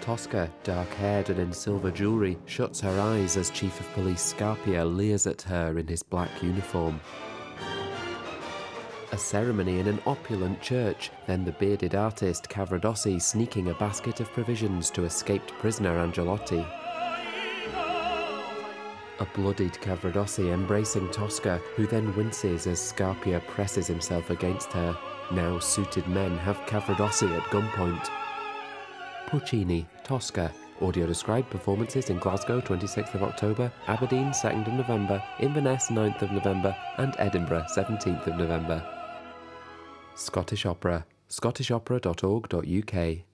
Tosca, dark-haired and in silver jewellery, shuts her eyes as Chief of Police Scarpia leers at her in his black uniform. A ceremony in an opulent church, then the bearded artist Cavaradossi sneaking a basket of provisions to escaped prisoner Angelotti. A bloodied Cavaradossi embracing Tosca, who then winces as Scarpia presses himself against her. Now suited men have Cavaradossi at gunpoint. Puccini, Tosca. Audio described performances in Glasgow 26th of October, Aberdeen 2nd of November, Inverness 9th of November and Edinburgh 17th of November. Scottish Opera, scottishopera.org.uk